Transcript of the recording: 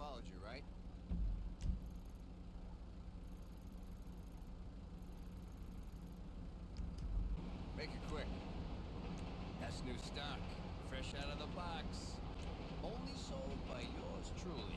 followed you, right? Make it quick. That's new stock, fresh out of the box. Only sold by yours truly.